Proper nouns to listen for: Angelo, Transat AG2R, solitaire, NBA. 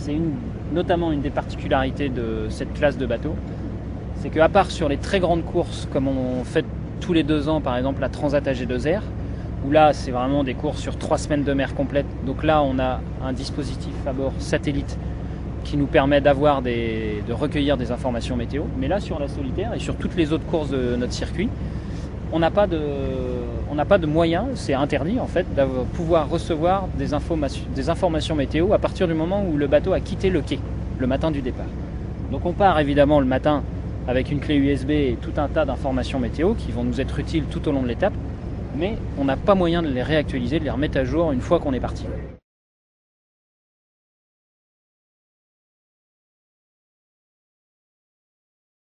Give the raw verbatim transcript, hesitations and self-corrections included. c'est notamment une des particularités de cette classe de bateaux, c'est qu'à part sur les très grandes courses comme on fait tous les deux ans, par exemple la Transat A G deux R, où là c'est vraiment des courses sur trois semaines de mer complète, donc là on a un dispositif à bord satellite qui nous permet d'avoir des, de recueillir des informations météo, mais là sur la solitaire et sur toutes les autres courses de notre circuit, on n'a pas de, on n'a pas de moyens, c'est interdit en fait, de pouvoir recevoir des, informations, des informations météo à partir du moment où le bateau a quitté le quai, le matin du départ. Donc on part évidemment le matin avec une clé U S B et tout un tas d'informations météo qui vont nous être utiles tout au long de l'étape, mais on n'a pas moyen de les réactualiser, de les remettre à jour une fois qu'on est parti.